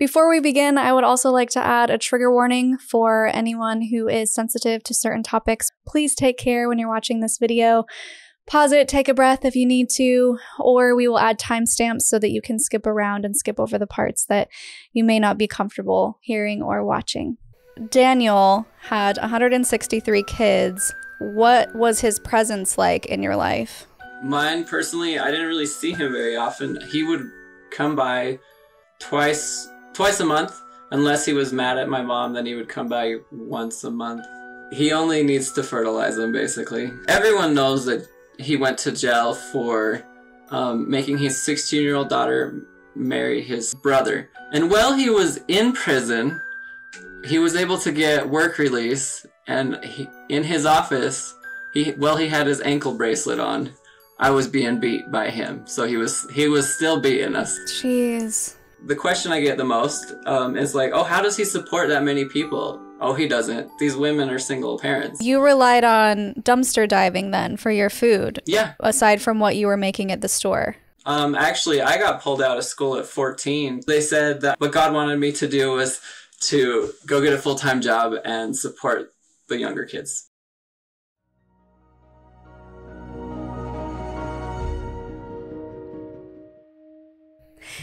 Before we begin, I would also like to add a trigger warning for anyone who is sensitive to certain topics. Please take care when you're watching this video. Pause it, take a breath if you need to, or we will add timestamps so that you can skip around and skip over the parts that you may not be comfortable hearing or watching. Daniel had 163 kids. What was his presence like in your life? Mine, personally, I didn't really see him very often. He would come by twice a month, unless he was mad at my mom, then he would come by once a month. He only needs to fertilize them, basically. Everyone knows that he went to jail for making his 16-year-old daughter marry his brother. And while he was in prison, he was able to get work release, and in his office, he had his ankle bracelet on, I was being beat by him. So he was still beating us. Jeez. The question I get the most is like, oh, how does he support that many people? Oh, he doesn't. These women are single parents. You relied on dumpster diving then for your food. Yeah. Aside from what you were making at the store. Actually, I got pulled out of school at 14. They said that what God wanted me to do was to go get a full-time job and support the younger kids.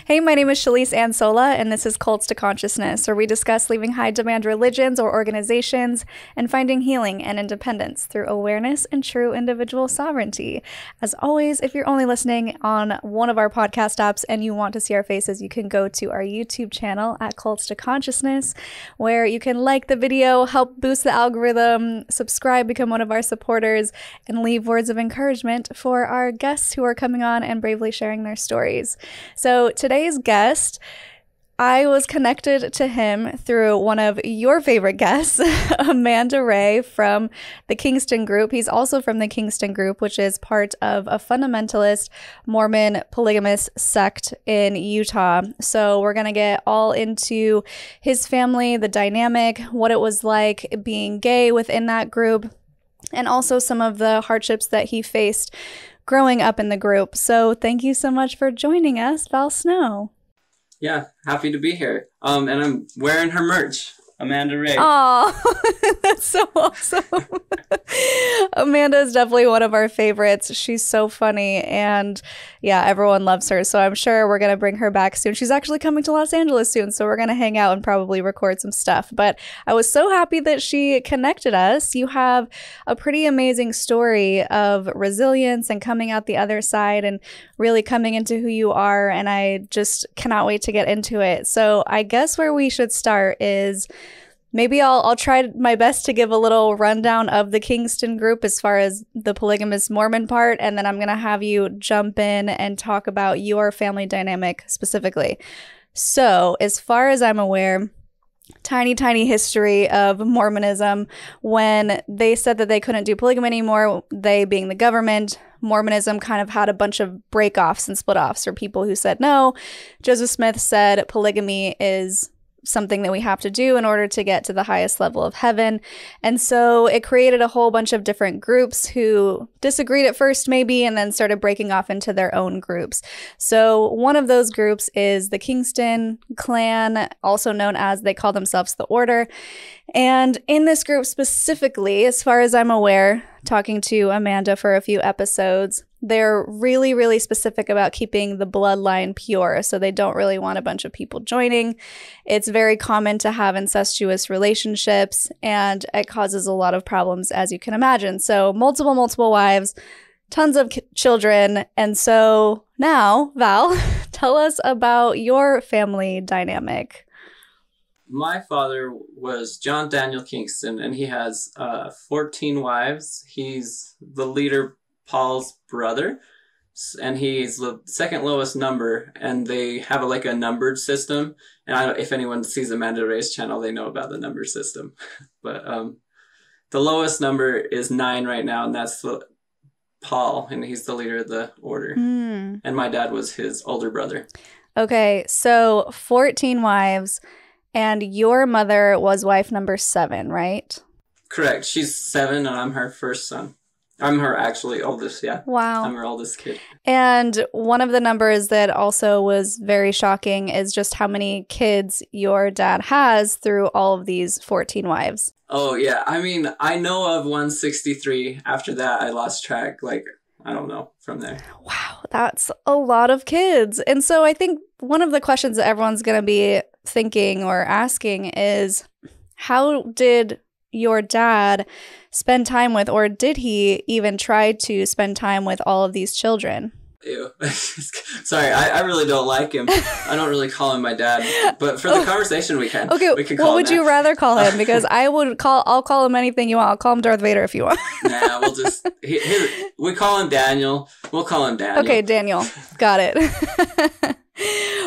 Hey, my name is Shelise Ann Sola, and this is Cults to Consciousness, where we discuss leaving high-demand religions or organizations and finding healing and independence through awareness and true individual sovereignty. As always, if you're only listening on one of our podcast apps and you want to see our faces, you can go to our YouTube channel at Cults to Consciousness, where you can like the video, help boost the algorithm, subscribe, become one of our supporters, and leave words of encouragement for our guests who are coming on and bravely sharing their stories. So today's guest, I was connected to him through one of your favorite guests, Amanda Rae from the Kingston Group. He's also from the Kingston Group, which is part of a fundamentalist Mormon polygamous sect in Utah. So we're going to get all into his family, the dynamic, what it was like being gay within that group, and also some of the hardships that he faced growing up in the group. So thank you so much for joining us, Val Snow. Yeah, happy to be here. And I'm wearing her merch, Amanda Rae. Oh, that's so awesome. Amanda is definitely one of our favorites. She's so funny. And yeah, everyone loves her. So I'm sure we're going to bring her back soon. She's actually coming to Los Angeles soon. So we're going to hang out and probably record some stuff. But I was so happy that she connected us. You have a pretty amazing story of resilience and coming out the other side and really coming into who you are. And I just cannot wait to get into it. So I guess where we should start is, maybe I'll try my best to give a little rundown of the Kingston Group as far as the polygamous Mormon part, and then I'm going to have you jump in and talk about your family dynamic specifically. So, as far as I'm aware, tiny, tiny history of Mormonism. When they said that they couldn't do polygamy anymore, they being the government, Mormonism kind of had a bunch of breakoffs and split-offs, or people who said no. Joseph Smith said polygamy is something that we have to do in order to get to the highest level of heaven. And so it created a whole bunch of different groups who disagreed at first maybe and then started breaking off into their own groups. So one of those groups is the Kingston Clan, also known as, they call themselves the Order. And in this group specifically, as far as I'm aware, talking to Amanda for a few episodes, they're really, really specific about keeping the bloodline pure, so they don't really want a bunch of people joining. It's very common to have incestuous relationships, and it causes a lot of problems, as you can imagine. So multiple wives, tons of children. And so now, Val, tell us about your family dynamic. My father was John Daniel Kingston, and he has 14 wives. He's the leader, Paul's brother, and he's the second lowest number, and they have like a numbered system. And I don't, if anyone sees Amanda Rae's channel, they know about the number system. But the lowest number is 9 right now, and that's the Paul, and he's the leader of the Order. Mm. And my dad was his older brother. Okay, so 14 wives, and your mother was wife number 7, right? Correct. She's 7, and I'm her first son. I'm her actually oldest, yeah. Wow. I'm her oldest kid. And one of the numbers that also was very shocking is just how many kids your dad has through all of these 14 wives. Oh, yeah. I mean, I know of 163. After that, I lost track. Like, I don't know from there. Wow. That's a lot of kids. And so I think one of the questions that everyone's going to be thinking or asking is, how did your dad spend time with, or did he even try to spend time with, all of these children? Ew. Sorry, I really don't like him. I don't really call him my dad, but for the conversation we can. Okay, we can call what him would that. You rather call him? Because I'll call him anything you want. I'll call him Darth Vader if you want. Nah, we'll just, we call him Daniel. We'll call him Daniel. Okay, Daniel. Got it.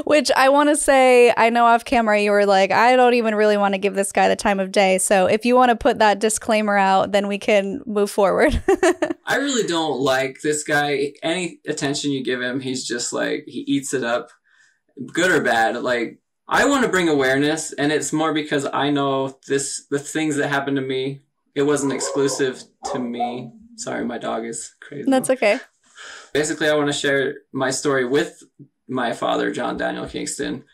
Which I want to say, I know off camera you were like, I don't even really want to give this guy the time of day. So if you want to put that disclaimer out, then we can move forward. I really don't like this guy. Any attention you give him, he's just like, he eats it up, good or bad. Like, I want to bring awareness, and it's more because I know the things that happened to me, it wasn't exclusive to me. Sorry, my dog is crazy. That's okay. Basically, I want to share my story with my father, John Daniel Kingston,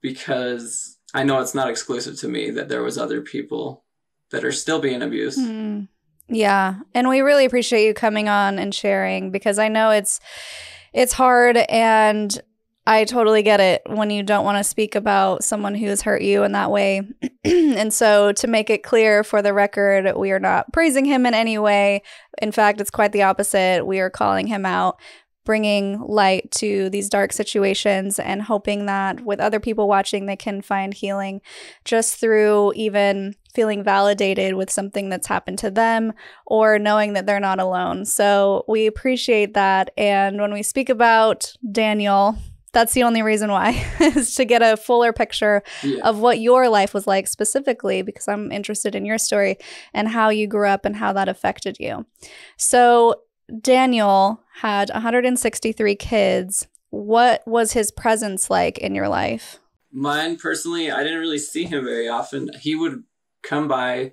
because I know it's not exclusive to me, that there was other people that are still being abused. Mm. Yeah. And we really appreciate you coming on and sharing, because I know it's hard, and I totally get it when you don't want to speak about someone who has hurt you in that way. And so to make it clear for the record, we are not praising him in any way. In fact, it's quite the opposite. We are calling him out, bringing light to these dark situations, and hoping that with other people watching, they can find healing just through even feeling validated with something that's happened to them, or knowing that they're not alone. So we appreciate that. And when we speak about Daniel, that's the only reason why, is to get a fuller picture of what your life was like specifically, because I'm interested in your story and how you grew up and how that affected you. So Daniel had 163 kids. What was his presence like in your life? Mine, personally, I didn't really see him very often. He would come by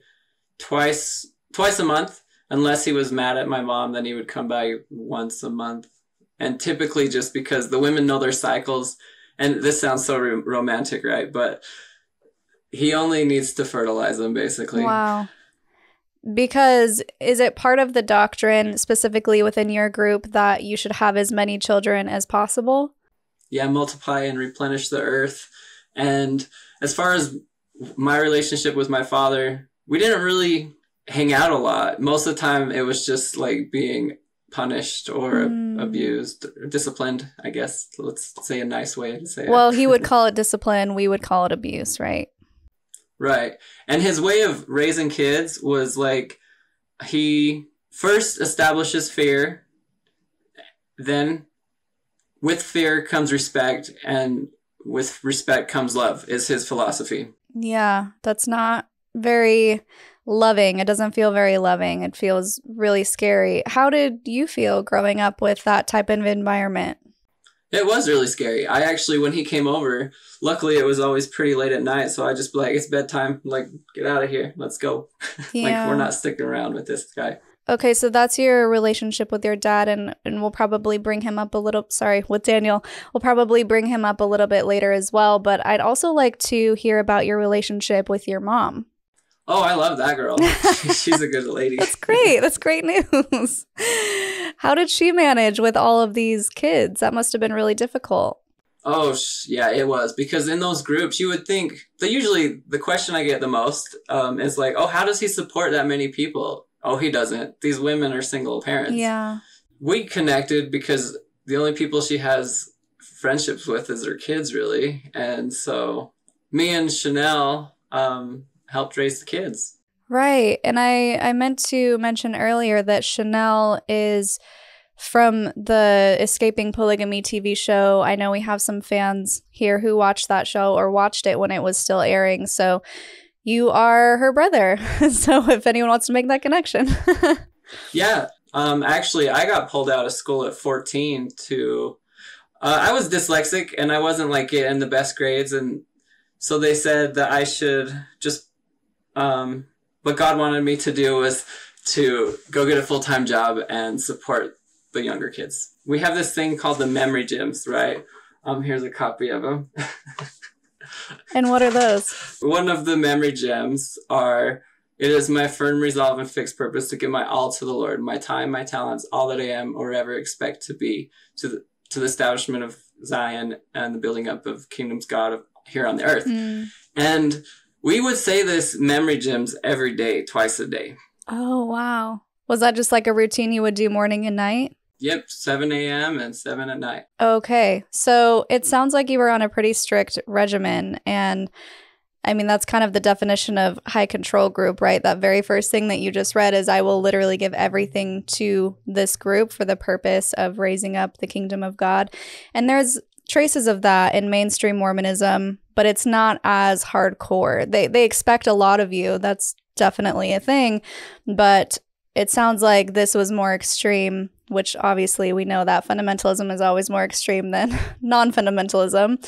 twice a month, unless he was mad at my mom, then he would come by once a month. And typically just because the women know their cycles, and this sounds so romantic, right? But he only needs to fertilize them, basically. Wow. Because is it part of the doctrine specifically within your group that you should have as many children as possible? Yeah, multiply and replenish the earth. And as far as my relationship with my father, we didn't really hang out a lot. Most of the time it was just like being punished or abused, or disciplined, I guess. Let's say a nice way to say it. Well, he would call it discipline. We would call it abuse, right? Right. And his way of raising kids was like, he first establishes fear, then with fear comes respect, and with respect comes love, is his philosophy. Yeah, that's not very loving. It doesn't feel very loving. It feels really scary. How did you feel growing up with that type of environment? It was really scary. I actually, when he came over, luckily it was always pretty late at night, so I just be like, it's bedtime. I'm like, get out of here. Let's go. Yeah. Like, we're not sticking around with this guy. Okay, so that's your relationship with your dad, and we'll probably bring him up a little, sorry, with Daniel. We'll probably bring him up a little bit later as well, but I'd also like to hear about your relationship with your mom. Oh, I love that girl. She's a good lady. That's great. That's great news. How did she manage with all of these kids? That must have been really difficult. Oh, yeah, it was. Because in those groups, you would think that usually the question I get the most is like, oh, how does he support that many people? Oh, he doesn't. These women are single parents. Yeah. We connected because the only people she has friendships with is her kids, really. And so me and Chanel helped raise the kids. Right. And I meant to mention earlier that Chanel is from the Escaping Polygamy TV show. I know we have some fans here who watched that show or watched it when it was still airing. So you are her brother. So if anyone wants to make that connection. Yeah. Actually, I got pulled out of school at 14 to, I was dyslexic and I wasn't like getting the best grades. And so they said that I should just, what God wanted me to do was to go get a full-time job and support the younger kids. We have this thing called the memory gyms, right? Here's a copy of them. And what are those? One of the memory gems are, it is my firm resolve and fixed purpose to give my all to the Lord, my time, my talents, all that I am or ever expect to be, to the establishment of Zion and the building up of kingdoms God of, here on the earth. Mm. And we would say this memory gyms every day, twice a day. Oh, wow. Was that just like a routine you would do morning and night? Yep, 7 a.m. and 7 at night. Okay. So it sounds like you were on a pretty strict regimen. And I mean, that's kind of the definition of high control group, right? That very first thing that you just read is, I will literally give everything to this group for the purpose of raising up the kingdom of God. And there's traces of that in mainstream Mormonism, but it's not as hardcore. They expect a lot of you. That's definitely a thing. But it sounds like this was more extreme, which obviously we know that fundamentalism is always more extreme than non-fundamentalism.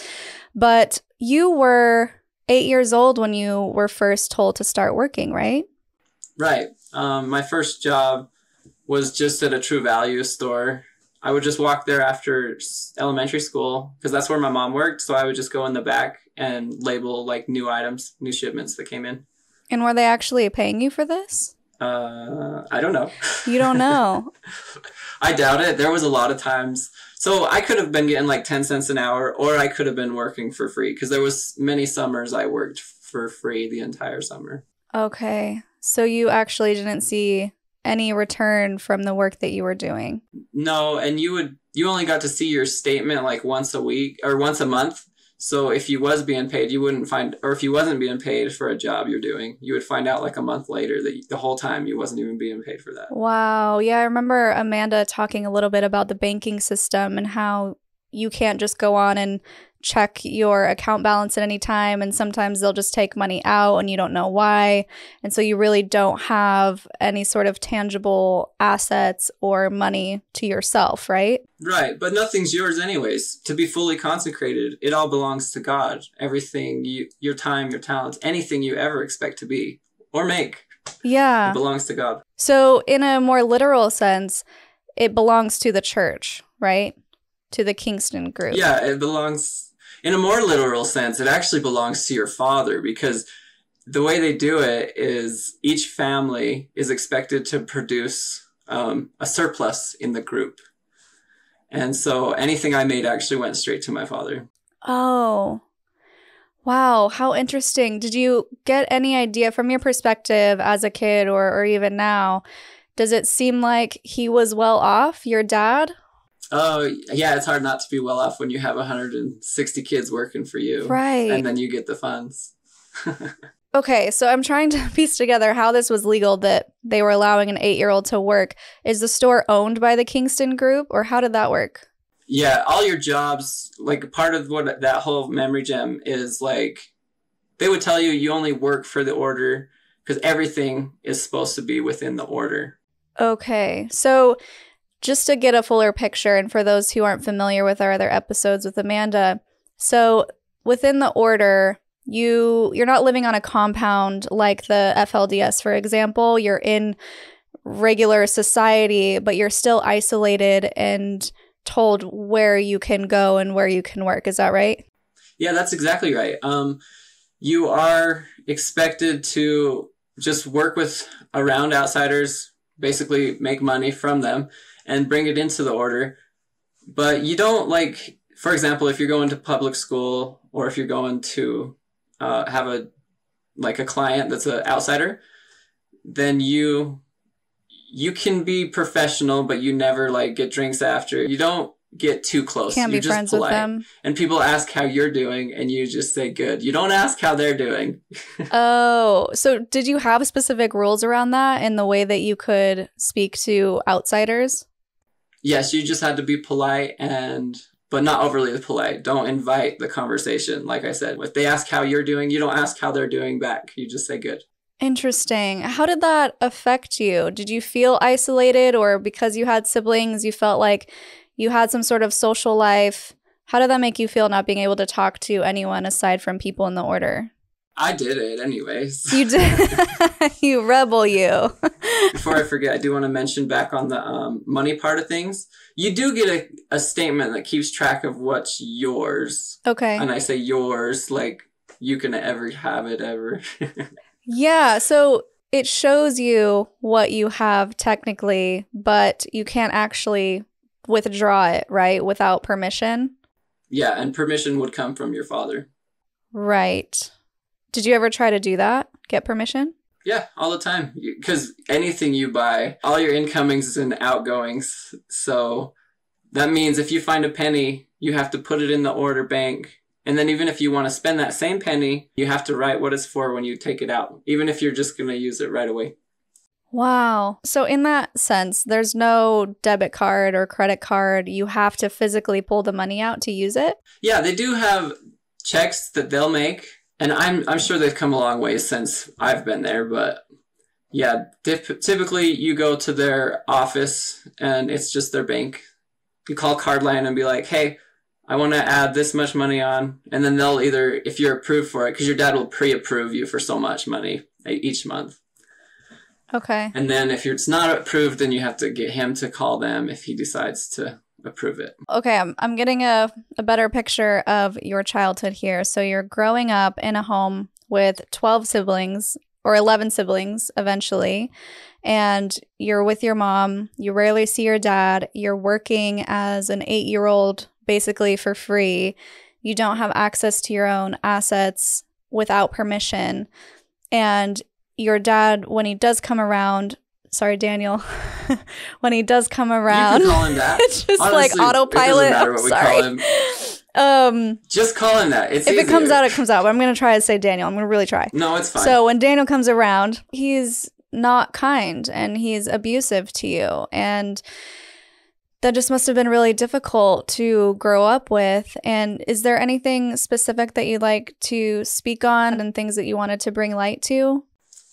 But you were 8 years old when you were first told to start working, right? Right. My first job was just at a True Value store. I would just walk there after elementary school because that's where my mom worked. So I would just go in the back and label like new items, new shipments that came in. And were they actually paying you for this? I don't know. You don't know. I doubt it. There was a lot of times. So I could have been getting like 10 cents an hour, or I could have been working for free, because there was many summers I worked for free the entire summer. Okay. So you actually didn't see any return from the work that you were doing? No. And you only got to see your statement like once a week or once a month. So if you was being paid, you wouldn't find, or if you wasn't being paid for a job you're doing, you would find out like a month later that the whole time you wasn't even being paid for that. Wow. Yeah, I remember Amanda talking a little bit about the banking system and how you can't just go on and check your account balance at any time. And sometimes they'll just take money out and you don't know why. And so you really don't have any sort of tangible assets or money to yourself, right? Right. But nothing's yours anyways. To be fully consecrated, it all belongs to God. Everything, your time, your talents, anything you ever expect to be or make. Yeah. It belongs to God. So in a more literal sense, it belongs to the church, right? To the Kingston Group. Yeah, it belongs, in a more literal sense, it actually belongs to your father, because the way they do it is each family is expected to produce a surplus in the group. And so anything I made actually went straight to my father. Oh, wow. How interesting. Did you get any idea from your perspective as a kid or even now, does it seem like he was well off, your dad? Oh, yeah, it's hard not to be well off when you have 160 kids working for you. Right. And then you get the funds. Okay, so I'm trying to piece together how this was legal that they were allowing an 8-year-old to work. Is the store owned by the Kingston Group, or how did that work? Yeah, all your jobs, like part of what that whole memory gem is, like, they would tell you you only work for the order because everything is supposed to be within the order. Okay, so just to get a fuller picture, and for those who aren't familiar with our other episodes with Amanda, so within the order, you're not living on a compound like the FLDS, for example. You're in regular society, but you're still isolated and told where you can go and where you can work. Is that right? Yeah, that's exactly right. You are expected to just work with around outsiders, basically make money from them, and bring it into the order. But you don't, like, for example, if you're going to public school, or if you're going to have a client that's an outsider, then you can be professional, but you never like get drinks after. You don't get too close. Can't be friends with them. And people ask how you're doing, and you just say good. You don't ask how they're doing. Oh, so did you have specific rules around that and the way that you could speak to outsiders? Yes, you just had to be polite, but not overly polite. Don't invite the conversation. Like I said, if they ask how you're doing, you don't ask how they're doing back. You just say good. Interesting. How did that affect you? Did you feel isolated, or because you had siblings, you felt like you had some sort of social life? How did that make you feel, not being able to talk to anyone aside from people in the order? I did it anyways. You did? You rebel, you. Before I forget, I do want to mention back on the money part of things. You do get a statement that keeps track of what's yours. Okay. And I say yours, like you can ever have it ever. Yeah. So it shows you what you have technically, but you can't actually withdraw it, right? Without permission. Yeah. And permission would come from your father. Right. Did you ever try to do that? Get permission? Yeah, all the time. Because anything you buy, all your incomings and outgoings. So that means if you find a penny, you have to put it in the order bank. And then even if you want to spend that same penny, you have to write what it's for when you take it out, even if you're just going to use it right away. Wow. So in that sense, there's no debit card or credit card. You have to physically pull the money out to use it? Yeah, they do have checks that they'll make. And I'm sure they've come a long way since I've been there, but yeah, typically you go to their office and it's just their bank. You call Cardline and be like, hey, I want to add this much money on. And then they'll either, if you're approved for it, because your dad will pre-approve you for so much money each month. Okay. And then if it's not approved, then you have to get him to call them if he decides to approve it. Okay, I'm getting a better picture of your childhood here. So you're growing up in a home with 12 siblings or 11 siblings eventually, and you're with your mom. You rarely see your dad. You're working as an 8-year-old basically for free. You don't have access to your own assets without permission. And your dad, when he does come around, sorry, Daniel. When he does come around, you can call him that. Just honestly, like autopilot. It doesn't matter what we call him. Just call him that. It's if easier. It comes out, it comes out. But I'm going to try to say Daniel. I'm going to really try. No, it's fine. So when Daniel comes around, he's not kind and he's abusive to you. And that just must have been really difficult to grow up with. And is there anything specific that you'd like to speak on and things that you wanted to bring light to?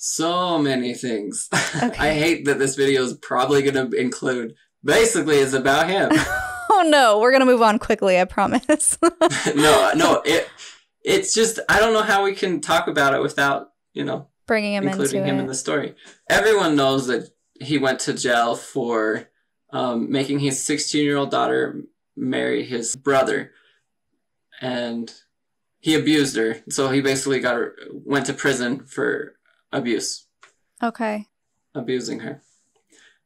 So many things. Okay. I hate that this video is probably going to include, basically, it's about him. Oh, no. We're going to move on quickly, I promise. No. It's just, I don't know how we can talk about it without, bringing him including him in the story. Everyone knows that he went to jail for making his 16-year-old daughter marry his brother. And he abused her. So he basically went to prison for abuse. Okay. Abusing her.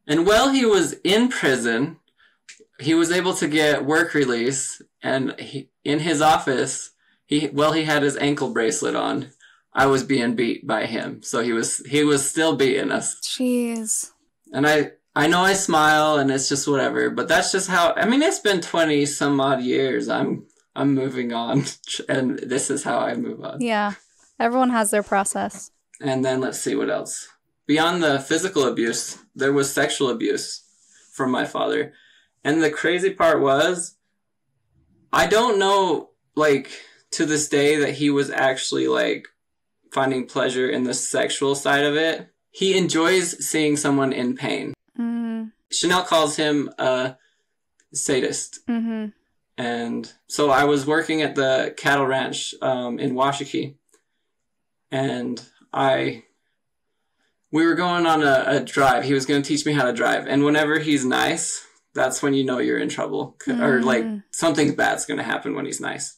And while he was in prison, he was able to get work release. And in his office, he had his ankle bracelet on. I was being beat by him. So he was still beating us. Jeez. And I know I smile and it's just whatever, but that's just how, it's been 20 some odd years. I'm moving on and this is how I move on. Yeah. Everyone has their process. And then let's see what else. Beyond the physical abuse, there was sexual abuse from my father. And the crazy part was, I don't know, to this day that he was actually, finding pleasure in the sexual side of it. He enjoys seeing someone in pain. Mm-hmm. Chanel calls him a sadist. Mm-hmm. And so I was working at the cattle ranch in Washakie. And we were going on a drive. He was going to teach me how to drive. And whenever he's nice, that's when you know you're in trouble. Or something bad's going to happen when he's nice.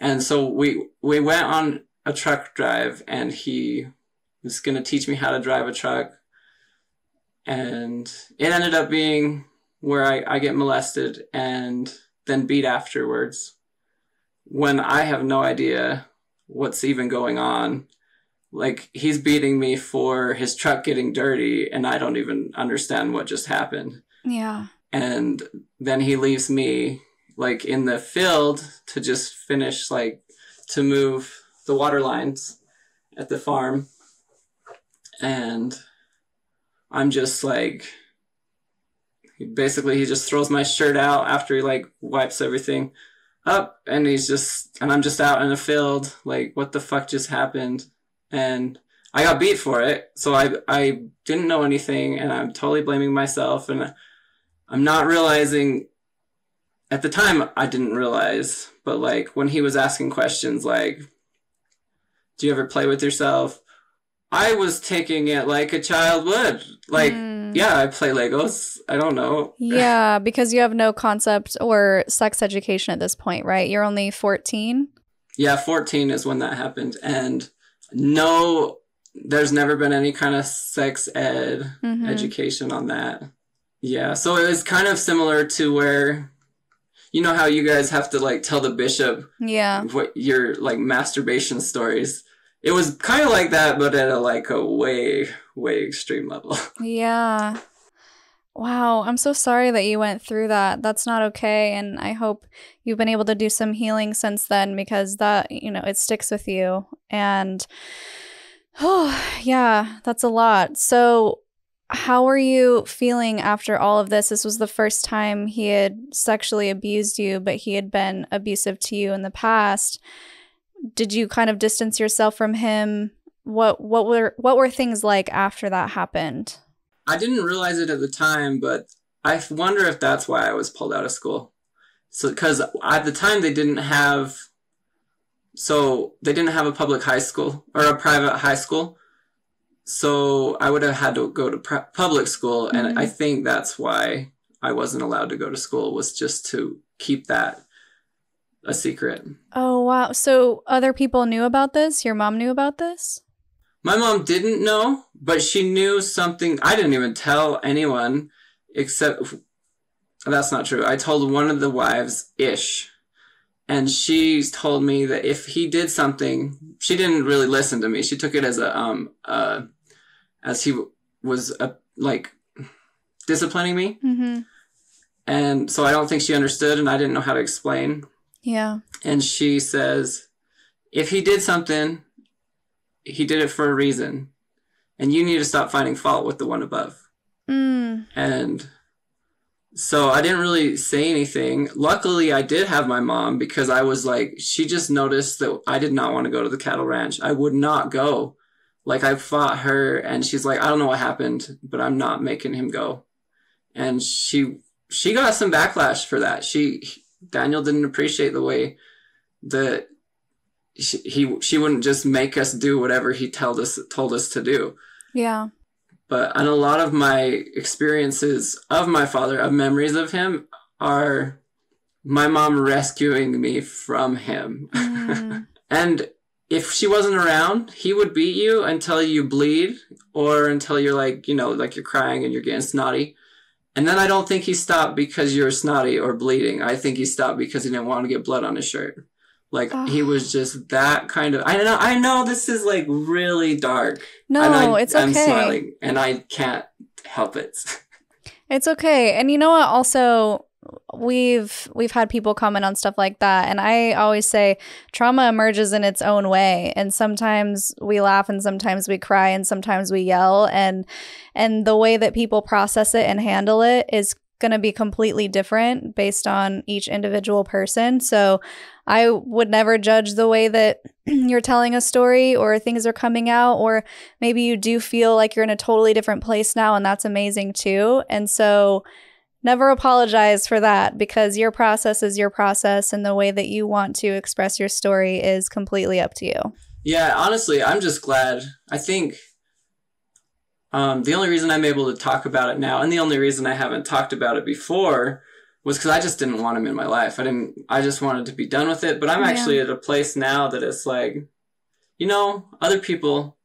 And so we went on a truck drive and he was going to teach me how to drive a truck. And it ended up being where I get molested and then beat afterwards when I have no idea what's even going on. He's beating me for his truck getting dirty, and I don't even understand what just happened. Yeah. And then he leaves me, in the field to just finish, to move the water lines at the farm. And I'm just, basically he just throws my shirt out after he, wipes everything up. And I'm just out in the field, what the fuck just happened? And I got beat for it, so I didn't know anything, and I'm totally blaming myself, and I'm not realizing, at the time I didn't realize, but when he was asking questions, do you ever play with yourself? I was taking it like a child would. Like, yeah, I play Legos. I don't know. Yeah, because you have no concept or sex education at this point, right? You're only 14? Yeah, 14 is when that happened. And no, there's never been any kind of sex ed education on that. Yeah, so it was kind of similar to where... You know how you guys have to, like, tell the bishop what your, like, masturbation stories. It was kind of like that, but at, a way, way extreme level. Yeah. Wow. I'm so sorry that you went through that. That's not okay. And I hope you've been able to do some healing since then, because that, you know, it sticks with you. And, oh, yeah, that's a lot. So... How are you feeling after all of this? This was the first time he had sexually abused you, but he had been abusive to you in the past. Did you kind of distance yourself from him? What were things like after that happened? I didn't realize it at the time, but I wonder if that's why I was pulled out of school. So, because at the time they didn't have a public high school or a private high school. So I would have had to go to public school, and I think that's why I wasn't allowed to go to school, was just to keep that a secret. Oh, wow. So other people knew about this? Your mom knew about this? My mom didn't know, but she knew something. I didn't even tell anyone, except that's not true. I told one of the wives-ish, and she told me that if he did something, she didn't really listen to me. She took it as a as he was like disciplining me. And so I don't think she understood, and I didn't know how to explain. Yeah. And she says, if he did something, he did it for a reason, and you need to stop finding fault with the one above. And so I didn't really say anything. Luckily, I did have my mom, because I was like, she just noticed that I did not want to go to the cattle ranch. I would not go. Like, I fought her, and she's like, I don't know what happened, but I'm not making him go. And she got some backlash for that. Daniel didn't appreciate the way that she wouldn't just make us do whatever he told us to do. Yeah. But on a lot of my experiences of my father, of memories of him, are my mom rescuing me from him. And if she wasn't around, he would beat you until you bleed, or until you're like, you know, like you're crying and you're getting snotty. And then I don't think he stopped because you're snotty or bleeding. I think he stopped because he didn't want to get blood on his shirt. Like, he was just that kind of... I know this is, like, really dark. No, it's okay. I'm smiling, and I can't help it. It's okay. And you know what? Also, we've had people comment on stuff like that, and I always say trauma emerges in its own way, and sometimes we laugh, and sometimes we cry, and sometimes we yell, and the way that people process it and handle it is going to be completely different based on each individual person. So I would never judge the way that you're telling a story, or things are coming out, or maybe you do feel like you're in a totally different place now, and that's amazing too. And so never apologize for that, because your process is your process, and the way that you want to express your story is completely up to you. Yeah, honestly, I'm just glad. I think the only reason I'm able to talk about it now, and the only reason I haven't talked about it before, was because I just didn't want him in my life. I just wanted to be done with it. But I'm actually at a place now that it's like, you know, other people,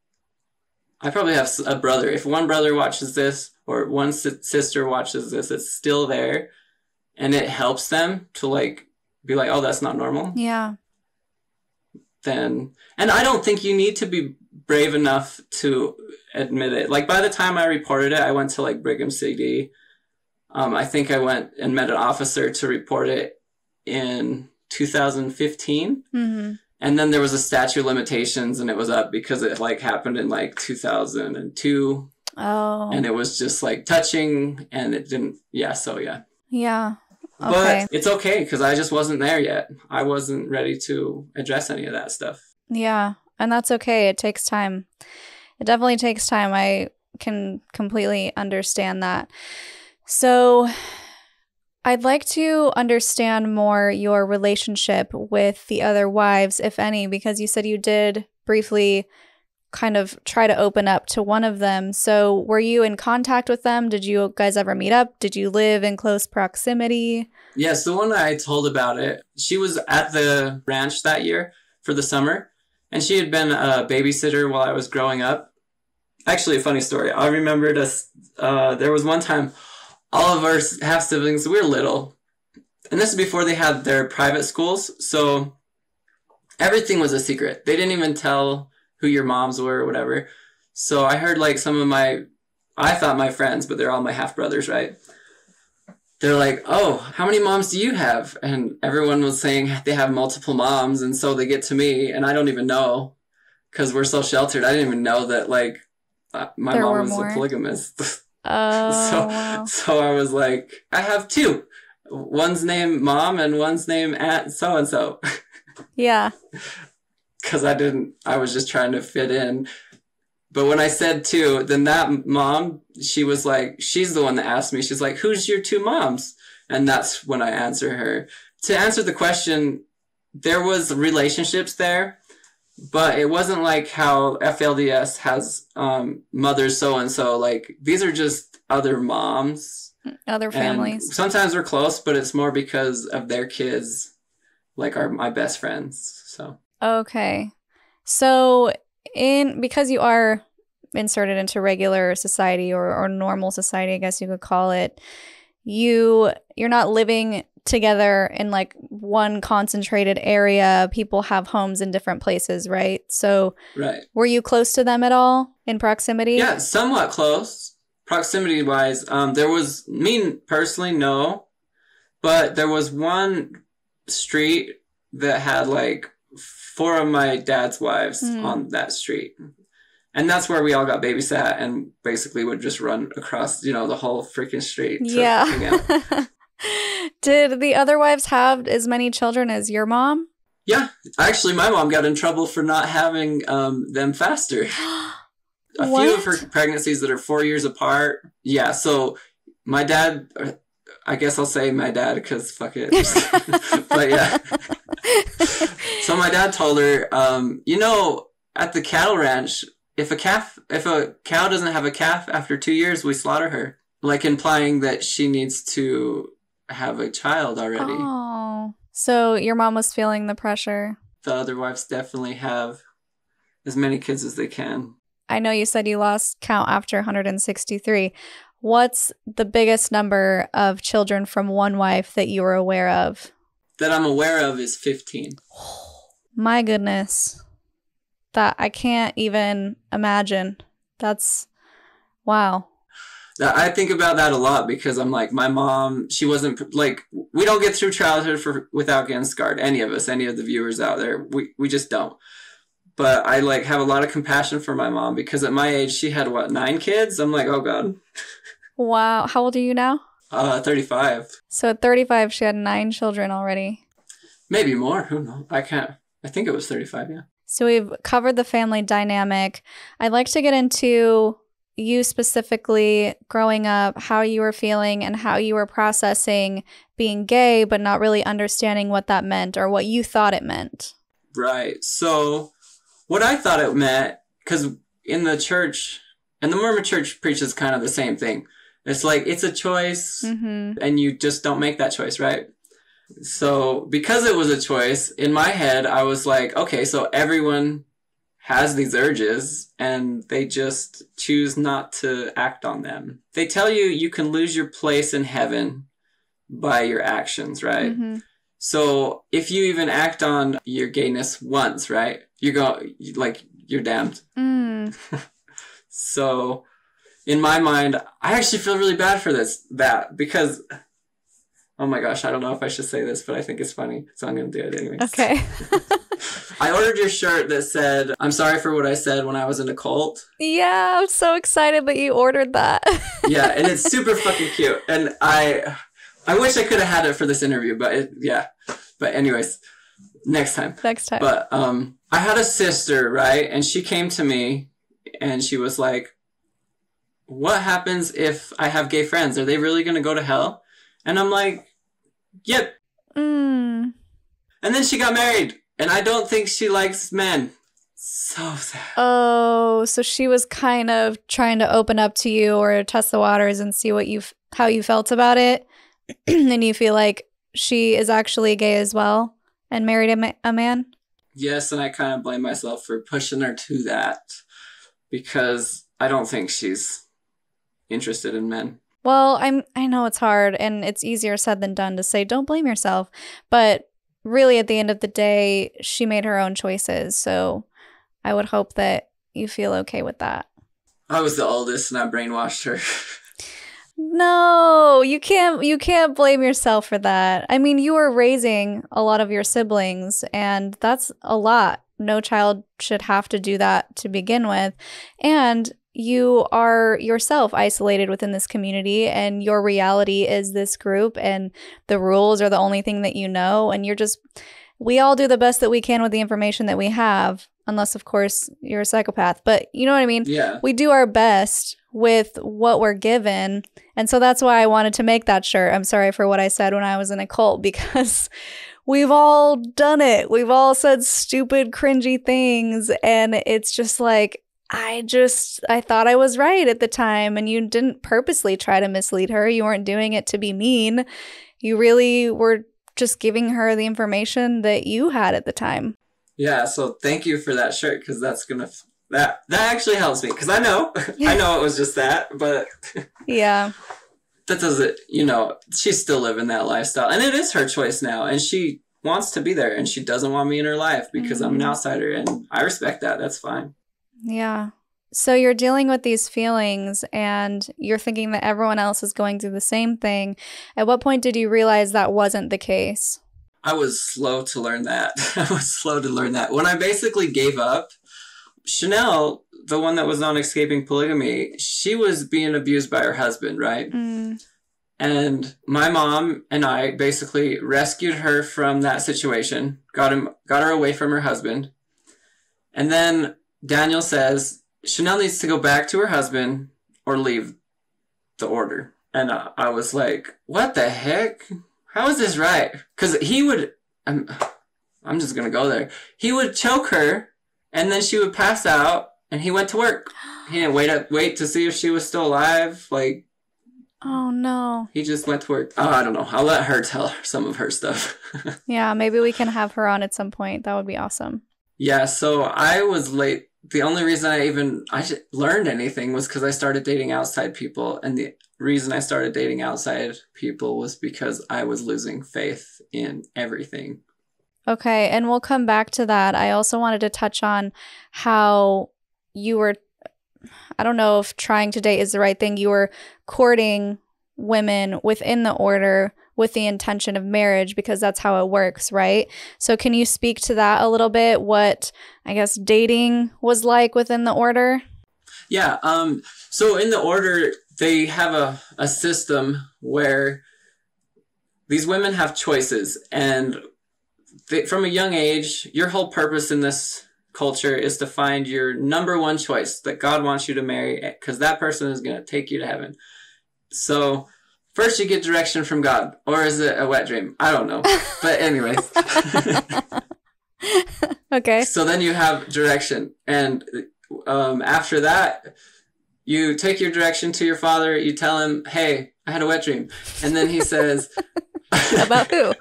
I probably have a brother. If one brother watches this, or one sister watches this, it's still there. And it helps them to, like, be like, oh, that's not normal. Yeah. Then, and I don't think you need to be brave enough to admit it. Like, by the time I reported it, I went to, like, Brigham City. I think I went and met an officer to report it in 2015. And then there was a statute of limitations, and it was up because it, like, happened in, like, 2002. Oh. And it was just, like, touching, and it didn't. Yeah. So, yeah. Yeah. Okay. But it's okay, because I just wasn't there yet. I wasn't ready to address any of that stuff. Yeah. And that's okay. It takes time. It definitely takes time. I can completely understand that. So I'd like to understand more your relationship with the other wives, if any, because you said you did briefly kind of try to open up to one of them. So were you in contact with them? Did you guys ever meet up? Did you live in close proximity? Yes, the one that I told about it, she was at the ranch that year for the summer, and she had been a babysitter while I was growing up. Actually, a funny story. I remembered us, there was one time all of our half-siblings, we were little, and this is before they had their private schools, so everything was a secret. They didn't even tell who your moms were or whatever. So I heard like some of my, I thought my friends, but they're all my half brothers, right? They're like, oh, how many moms do you have? And everyone was saying they have multiple moms. And so they get to me and I don't even know because we're so sheltered. I didn't even know that like my mom was a polygamist. Oh. So I was like, I have two. One's named Mom and one's named Aunt So-and-so. Yeah. Because I was just trying to fit in. But when I said two, then that mom, she was like, she's the one that asked me. She's like, who's your two moms? And that's when I answer her. To answer the question, there was relationships there, but it wasn't like how FLDS has mother so-and-so. Like, these are just other moms. Other families. And sometimes we're close, but it's more because of their kids, like are my best friends, so. Okay. So because you are inserted into regular society or normal society, I guess you could call it, you're not living together in like one concentrated area. People have homes in different places, right? So right. Were you close to them at all in proximity? Yeah, somewhat close. Proximity wise, there was me personally, no. But there was one street that had like 4 of my dad's wives on that street. And that's where we all got babysat and basically would just run across, you know, the whole freaking street. Yeah. Did the other wives have as many children as your mom? Yeah. Actually, my mom got in trouble for not having them faster. A few of her pregnancies that are 4 years apart. Yeah. So my dad, I guess I'll say my dad because fuck it. But yeah. So my dad told her, you know, at the cattle ranch, if a cow doesn't have a calf after 2 years, we slaughter her. Like implying that she needs to have a child already. Oh, so your mom was feeling the pressure. The other wives definitely have as many kids as they can. I know you said you lost count after 163. What's the biggest number of children from one wife that you were aware of? That I'm aware of is 15. My goodness. That I can't even imagine. That's, wow. I think about that a lot because I'm like, my mom, she wasn't, like, we don't get through childhood without getting scarred. Any of us, any of the viewers out there, we just don't. But I, like, have a lot of compassion for my mom because at my age, she had, what, 9 kids? I'm like, oh, God. Wow. How old are you now? 35. So at 35, she had 9 children already. Maybe more. Who knows? I can't. I think it was 35, yeah. So we've covered the family dynamic. I'd like to get into you specifically growing up, how you were feeling and how you were processing being gay, but not really understanding what that meant or what you thought it meant. Right. So what I thought it meant, because in the church, and the Mormon church preaches kind of the same thing. It's like, it's a choice, and you just don't make that choice, right? So because it was a choice, in my head, I was like, okay, so everyone has these urges, and they just choose not to act on them. They tell you you can lose your place in heaven by your actions, right? So if you even act on your gayness once, right, you're damned. So in my mind, I actually feel really bad for that because, oh my gosh, I don't know if I should say this, but I think it's funny, so I'm going to do it anyway. Okay. I ordered your shirt that said, I'm sorry for what I said when I was in a cult. Yeah, I'm so excited that you ordered that. Yeah, and it's super fucking cute. And I wish I could have had it for this interview, but yeah. But anyways, next time. Next time. But I had a sister, right? And she came to me and she was like, what happens if I have gay friends? Are they really going to go to hell? And I'm like, yep. And then she got married. And I don't think she likes men. So sad. Oh, so she was kind of trying to open up to you or test the waters and see what how you felt about it. And you feel like she is actually gay as well and married a man? Yes, and I kind of blame myself for pushing her to that because I don't think she's interested in men. Well, I know it's hard and it's easier said than done to say don't blame yourself, but really at the end of the day, she made her own choices, so I would hope that you feel okay with that. I was the oldest and I brainwashed her. No, you can't blame yourself for that. I mean, you were raising a lot of your siblings and that's a lot. No child should have to do that to begin with. And you are yourself isolated within this community and your reality is this group and the rules are the only thing that you know. And we all do the best that we can with the information that we have. Unless, of course, you're a psychopath. But you know what I mean? Yeah. We do our best with what we're given. And so that's why I wanted to make that shirt. I'm sorry for what I said when I was in a cult, because we've all done it. We've all said stupid, cringy things. And it's just like, I thought I was right at the time. And you didn't purposely try to mislead her. You weren't doing it to be mean. You really were just giving her the information that you had at the time. Yeah, so thank you for that shirt, because that's going to that actually helps me, because I know I know it was just that, but yeah, that doesn't, you know, she's still living that lifestyle and it is her choice now and she wants to be there and she doesn't want me in her life because I'm an outsider and I respect that. That's fine. Yeah. So you're dealing with these feelings and you're thinking that everyone else is going through the same thing. At what point did you realize that wasn't the case? I was slow to learn that. When I basically gave up, Chanel, the one that was on Escaping Polygamy, she was being abused by her husband, right? Mm. And my mom and I basically rescued her from that situation, got her away from her husband. And then Daniel says, Chanel needs to go back to her husband or leave the order. And I was like, what the heck? How is this right? Because he would, I'm just going to go there. He would choke her and then she would pass out and he went to work. He didn't wait to see if she was still alive. Like, oh no. He just went to work. Oh, I don't know. I'll let her tell some of her stuff. Yeah, maybe we can have her on at some point. That would be awesome. Yeah, so I was late. The only reason I learned anything was because I started dating outside people. And the reason I started dating outside people was because I was losing faith in everything. Okay, and we'll come back to that. I also wanted to touch on how you were, I don't know if trying to date is the right thing, you were courting women within the order with the intention of marriage, because that's how it works, right? So can you speak to that a little bit, what, I guess, dating was like within the order? Yeah, so in the order, they have a system where these women have choices, and from a young age, your whole purpose in this culture is to find your number one choice that God wants you to marry, because that person is going to take you to heaven. So first you get direction from God, or is it a wet dream? I don't know. But anyways. Okay. So then you have direction. And after that, you take your direction to your father. You tell him, hey, I had a wet dream. And then he says... About who?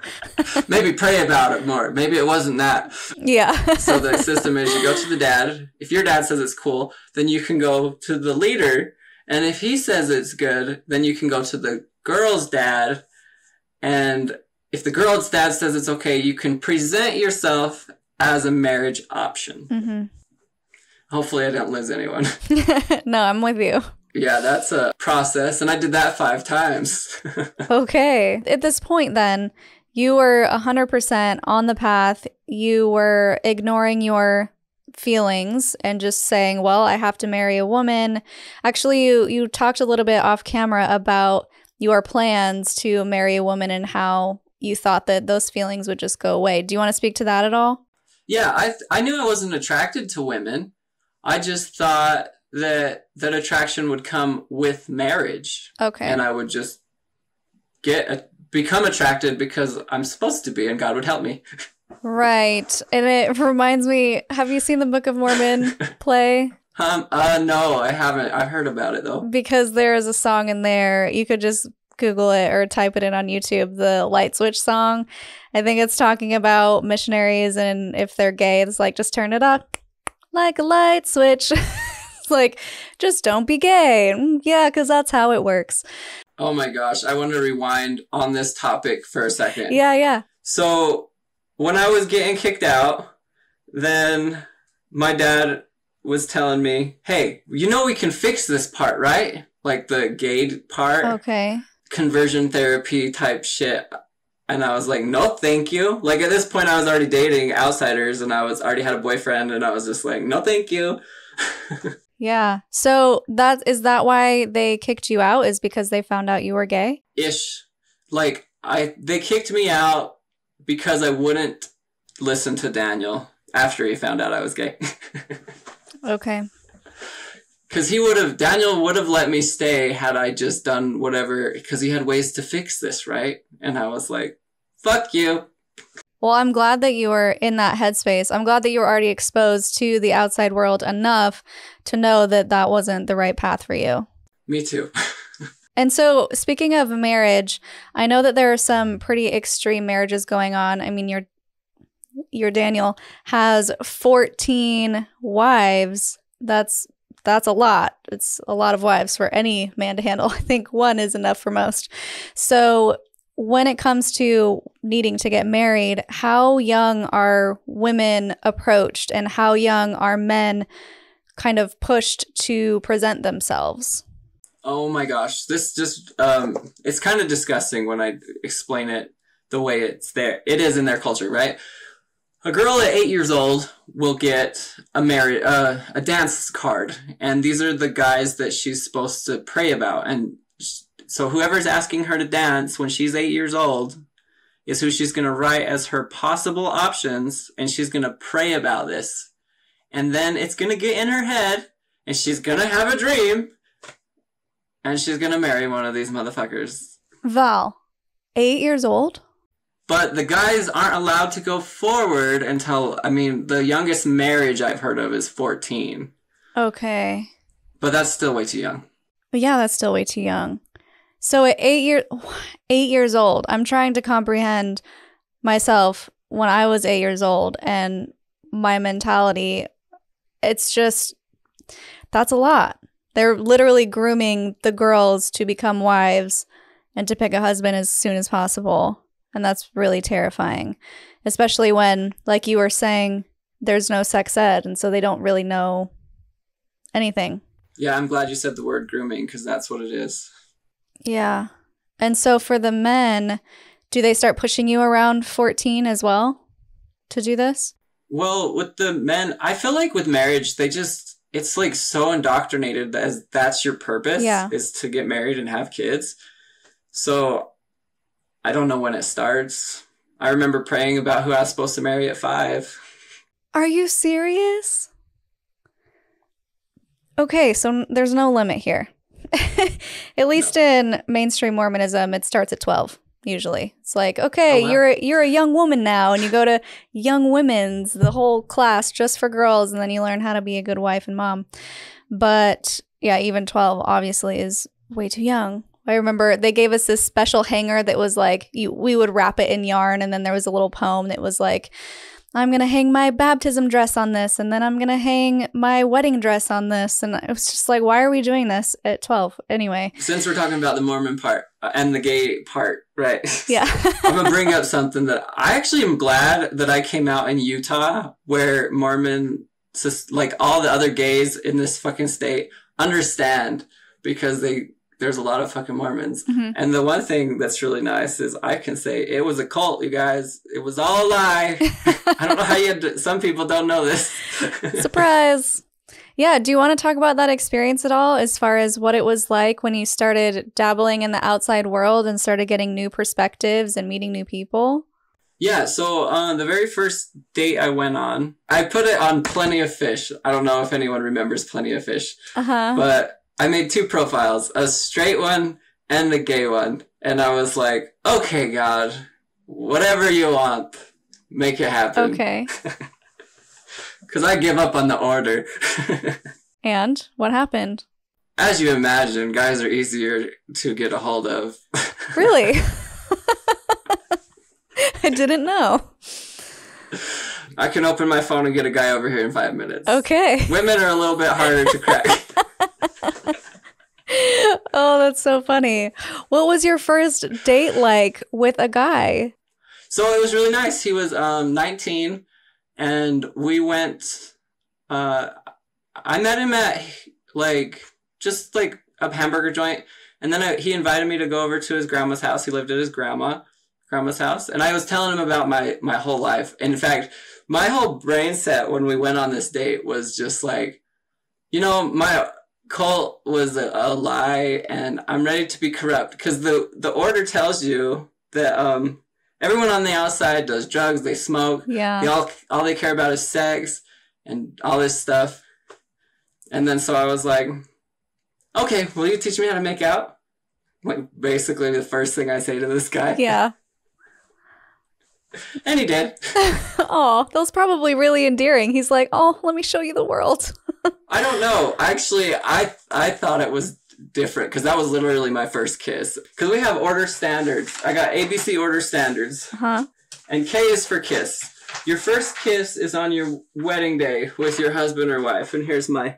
Maybe pray about it more. Maybe it wasn't that. Yeah. So the system is you go to the dad. If your dad says it's cool, then you can go to the leader. And if he says it's good, then you can go to the girl's dad. And if the girl's dad says it's okay, you can present yourself as a marriage option. Mm-hmm. Hopefully I don't lose anyone. No, I'm with you. Yeah, that's a process. And I did that 5 times. Okay. At this point, then, you were 100% on the path. You were ignoring your feelings and just saying, well, I have to marry a woman. Actually, you talked a little bit off camera about your plans to marry a woman and how you thought that those feelings would just go away. Do you want to speak to that at all? Yeah, I knew I wasn't attracted to women. I just thought that attraction would come with marriage. Okay. And I would just become attracted because I'm supposed to be and God would help me. Right. And it reminds me, have you seen the Book of Mormon play? No, I haven't. I heard about it though. Because there is a song in there. You could just Google it or type it in on YouTube, the light switch song. I think it's talking about missionaries, and if they're gay, it's like, just turn it up like a light switch. It's like, just don't be gay. Yeah, because that's how it works. Oh my gosh. I want to rewind on this topic for a second. Yeah, yeah. So when I was getting kicked out, then my dad was telling me, hey, you know we can fix this part, right? Like the gay part. Okay. Conversion therapy type shit. And I was like, no, thank you. Like at this point, I was already dating outsiders and I was already had a boyfriend and I was just like, no, thank you. Yeah. So is that why they kicked you out? Is because they found out you were gay? Ish. Like they kicked me out because I wouldn't listen to Daniel after he found out I was gay. Okay. Because Daniel would have let me stay had I just done whatever, because he had ways to fix this, right? And I was like, fuck you. Well, I'm glad that you were in that headspace. I'm glad that you were already exposed to the outside world enough to know that that wasn't the right path for you. Me too. And so, speaking of marriage, I know that there are some pretty extreme marriages going on. I mean, your Daniel has 14 wives. That's a lot. It's a lot of wives for any man to handle. I think one is enough for most. So, when it comes to needing to get married, how young are women approached and how young are men kind of pushed to present themselves? Oh my gosh, this just, it's kind of disgusting when I explain it the way it is in their culture, right? A girl at 8 years old will get a dance card, and these are the guys that she's supposed to pray about. And so whoever's asking her to dance when she's 8 years old is who she's going to write as her possible options, and she's going to pray about this. And then it's going to get in her head, and she's going to have a dream. And she's going to marry one of these motherfuckers. Val, 8 years old? But the guys aren't allowed to go forward until, I mean, the youngest marriage I've heard of is 14. Okay. But that's still way too young. Yeah, that's still way too young. So at 8 years old, I'm trying to comprehend myself when I was 8 years old and my mentality. It's just, that's a lot. They're literally grooming the girls to become wives and to pick a husband as soon as possible. And that's really terrifying, especially when, like you were saying, there's no sex ed. And so they don't really know anything. Yeah, I'm glad you said the word grooming because that's what it is. Yeah. And so for the men, do they start pushing you around 14 as well to do this? Well, with the men, I feel like with marriage, they just... It's like so indoctrinated that that's your purpose, yeah, is to get married and have kids. So I don't know when it starts. I remember praying about who I was supposed to marry at 5. Are you serious? Okay, so there's no limit here. At least in mainstream Mormonism, it starts at 12. Usually it's like, okay, oh, wow, you're a young woman now, and you go to young women's, the whole class just for girls, and then you learn how to be a good wife and mom. But yeah, even 12 obviously is way too young. I remember they gave us this special hanger that was like, we would wrap it in yarn, and then there was a little poem that was like, I'm going to hang my baptism dress on this, and then I'm going to hang my wedding dress on this. And it was just like, why are we doing this at 12 anyway? Since we're talking about the Mormon part and the gay part, right? Yeah. I'm going to bring up something that I actually am glad that I came out in Utah, where Mormon, like all the other gays in this fucking state, understand, because there's a lot of fucking Mormons. Mm-hmm. And the one thing that's really nice is I can say it was a cult, you guys. It was all a lie. I don't know how some people don't know this. Surprise. Yeah. Do you want to talk about that experience at all, as far as what it was like when you started dabbling in the outside world and started getting new perspectives and meeting new people? Yeah. So the very first date I went on, I put it on Plenty of Fish. I don't know if anyone remembers Plenty of Fish, but I made two profiles, a straight one and the gay one. And I was like, okay, God, whatever you want. make it happen. Okay. Because I give up on the order. And what happened? As you imagine, guys are easier to get a hold of. Really? I didn't know. I can open my phone and get a guy over here in 5 minutes. Okay. Women are a little bit harder to crack. Oh, that's so funny. What was your first date like with a guy? So it was really nice. He was 19, and we went, I met him at, like, just like a hamburger joint. And then he invited me to go over to his grandma's house. He lived at his grandma's house. And I was telling him about my whole life. And in fact, my whole brain set when we went on this date was just like, you know, my cult was a lie and I'm ready to be corrupt. Because the order tells you that everyone on the outside does drugs, they smoke. Yeah. All they care about is sex and all this stuff. And then so I was like, okay, will you teach me how to make out? Like, basically the first thing I say to this guy. Yeah. And he did. Oh, that was probably really endearing. He's like, oh, let me show you the world. I don't know. Actually, I thought it was different because that was literally my first kiss. Because we have order standards. I got ABC order standards. Uh-huh. And K is for kiss. Your first kiss is on your wedding day with your husband or wife. And here's my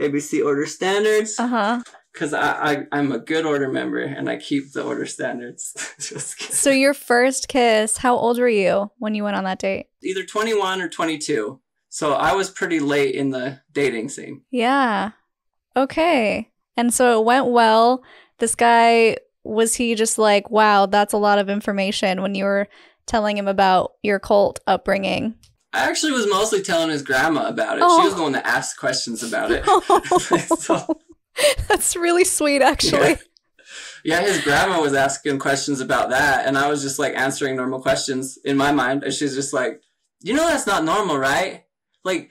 ABC order standards. Uh-huh. Because I'm a good order member and I keep the order standards. Just kidding. So your first kiss, how old were you when you went on that date? Either 21 or 22. So I was pretty late in the dating scene. Yeah. Okay. And so it went well. This guy, was he just like, wow, that's a lot of information when you were telling him about your cult upbringing? I actually was mostly telling his grandma about it. Oh. She was the one that asked questions about it. Oh. So, that's really sweet, actually. Yeah, his grandma was asking questions about that, and I was just, like, answering normal questions in my mind, and she's just like, you know that's not normal, right? Like,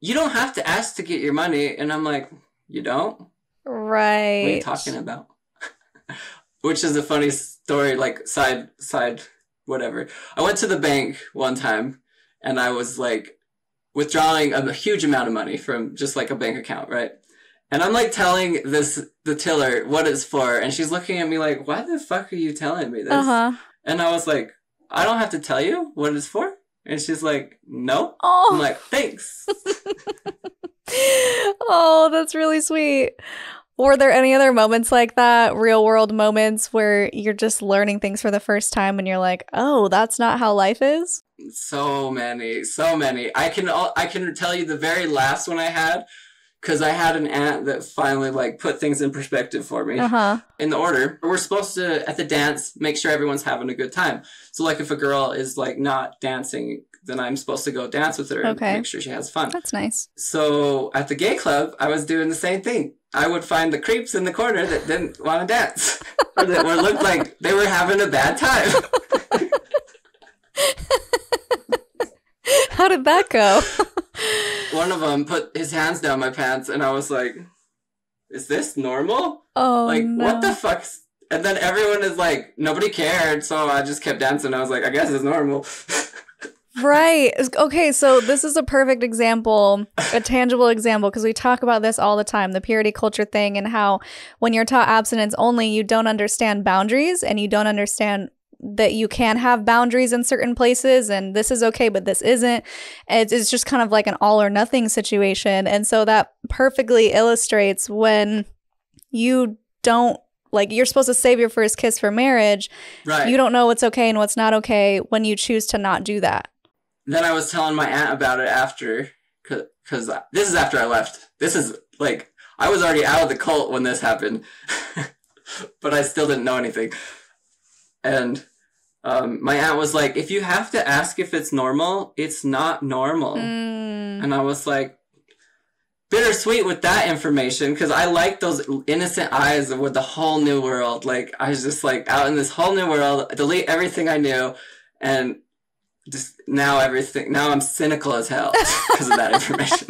you don't have to ask to get your money, and I'm like, you don't? Right. What are you talking about? Which is a funny story, like, side, whatever. I went to the bank one time, and I was, like, withdrawing a huge amount of money from just, like, a bank account, right? And I'm, like, telling the tiller what it's for. And she's looking at me like, why the fuck are you telling me this? Uh-huh. And I was like, I don't have to tell you what it's for? And she's like, no. Oh. I'm like, thanks. Oh, that's really sweet. Were there any other moments like that, real world moments where you're just learning things for the first time and you're like, oh, that's not how life is? So many. I can tell you the very last one I had. Because I had an aunt that finally, like, put things in perspective for me. Uh-huh. In the order, we're supposed to, at the dance, make sure everyone's having a good time. So, like, if a girl is, like, not dancing, then I'm supposed to go dance with her and make sure she has fun. That's nice. So, at the gay club, I was doing the same thing. I would find the creeps in the corner that didn't want to dance. Or that looked like they were having a bad time. How did that go? One of them put his hands down my pants, and I was like, is this normal? Oh, like, no. What the fuck? And then everyone is like, nobody cared, so I just kept dancing. I was like, I guess it's normal. Right. Okay, so this is a perfect example, a tangible example, because we talk about this all the time, the purity culture thing, and how when you're taught abstinence only, you don't understand boundaries, and you don't understand that you can have boundaries in certain places and this is okay, but this isn't. It's just kind of like an all or nothing situation. And so that perfectly illustrates when you don't, like, you're supposed to save your first kiss for marriage. Right. You don't know what's okay and what's not okay when you choose to not do that. Then I was telling my aunt about it after, because this is after I left. This is like, I was already out of the cult when this happened, but I still didn't know anything. And my aunt was like, if you have to ask if it's normal, it's not normal. Mm. And I was like, bittersweet with that information, because I like those innocent eyes with the whole new world. Like, I was just like out in this whole new world, delete everything I knew. And just now I'm cynical as hell because of that information.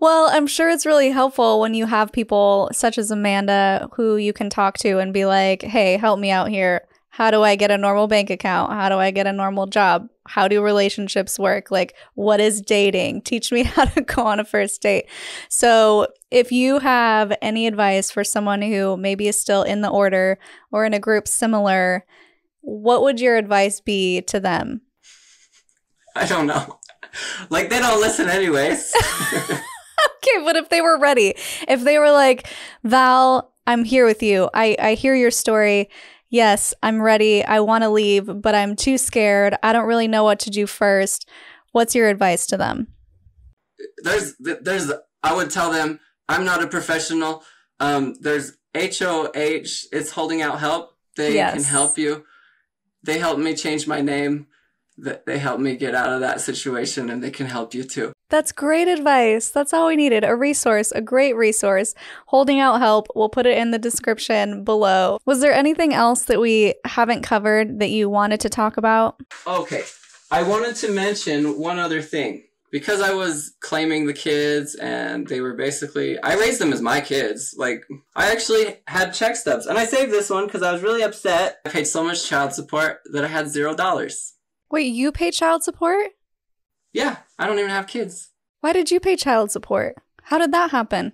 Well, I'm sure it's really helpful when you have people such as Amanda who you can talk to and be like, hey, help me out here. How do I get a normal bank account? How do I get a normal job? How do relationships work? Like, what is dating? Teach me how to go on a first date. So if you have any advice for someone who maybe is still in the order or in a group similar, what would your advice be to them? I don't know. Like, they don't listen anyways. Okay, but if they were ready, if they were like, Val, I'm here with you. I hear your story. Yes, I'm ready. I want to leave, but I'm too scared. I don't really know what to do first. What's your advice to them? I would tell them, I'm not a professional. There's HOH. It's Holding Out Help. They can help you. They helped me change my name. They helped me get out of that situation, and they can help you too. That's great advice. That's all we needed. A resource, a great resource. Holding Out Help. We'll put it in the description below. Was there anything else that we haven't covered that you wanted to talk about? Okay. I wanted to mention one other thing. Because I was claiming the kids and they were basically, I raised them as my kids. Like, I actually had check stubs, and I saved this one because I was really upset. I paid so much child support that I had $0. Wait, you pay child support? Yeah, I don't even have kids. Why did you pay child support? How did that happen?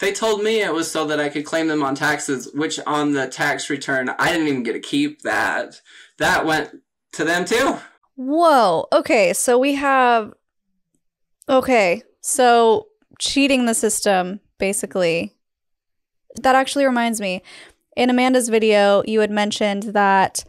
They told me it was so that I could claim them on taxes, which on the tax return, I didn't even get to keep that. That went to them too. Whoa. Okay, so we have... Okay, so cheating the system, basically. That actually reminds me. In Amanda's video, you had mentioned that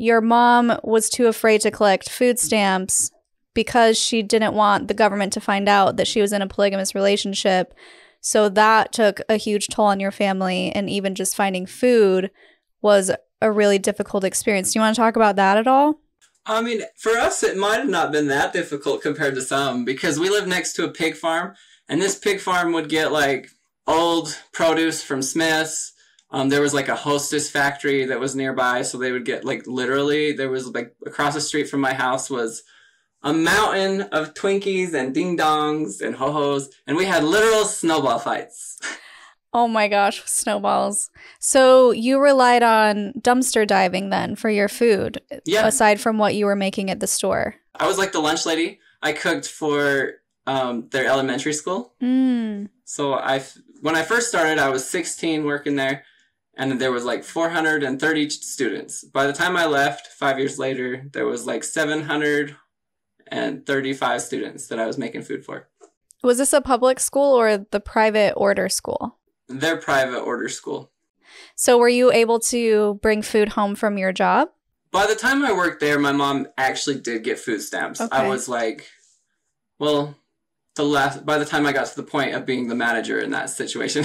your mom was too afraid to collect food stamps because she didn't want the government to find out that she was in a polygamous relationship. So that took a huge toll on your family, and even just finding food was a really difficult experience. Do you want to talk about that at all? I mean, for us, it might have not been that difficult compared to some, because we live next to a pig farm, and this pig farm would get, like, old produce from Smith's. There was, like, a Hostess factory that was nearby, so they would get, like, literally, there was, like, across the street from my house was a mountain of Twinkies and ding-dongs and ho-hos, and we had literal snowball fights. Oh, my gosh, snowballs. So you relied on dumpster diving then for your food, aside from what you were making at the store. I was like the lunch lady. I cooked for their elementary school. Mm. So when I first started, I was 16 working there, and there was like 430 students. By the time I left, 5 years later, there was like 735 students that I was making food for. Was this a public school or the private order school? Their private order school. So were you able to bring food home from your job? By the time I worked there, my mom actually did get food stamps. Okay. I was like, well, by the time I got to the point of being the manager in that situation,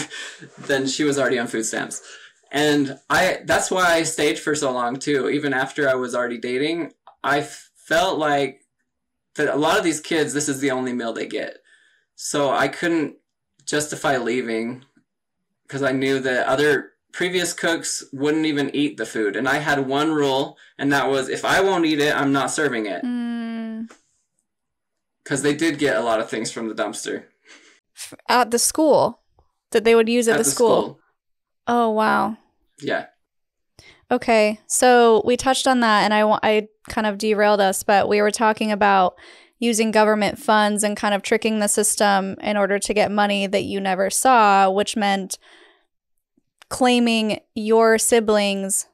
then she was already on food stamps. And that's why I stayed for so long too. Even after I was already dating, I felt like that a lot of these kids, this is the only meal they get. So I couldn't justify leaving, because I knew that other previous cooks wouldn't even eat the food. And I had one rule, and that was, if I won't eat it, I'm not serving it. Because they did get a lot of things from the dumpster. At the school? That they would use at the school? Oh, wow. Yeah. Okay, so we touched on that, and I kind of derailed us, but we were talking about using government funds and kind of tricking the system in order to get money that you never saw, which meant claiming your siblings,